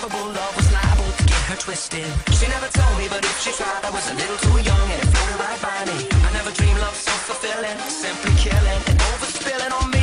probable love was liable to get her twisted. She never told me, but if she tried, I was a little too young and it floated right by me. I never dreamed love so fulfilling, simply killing and overspilling on me.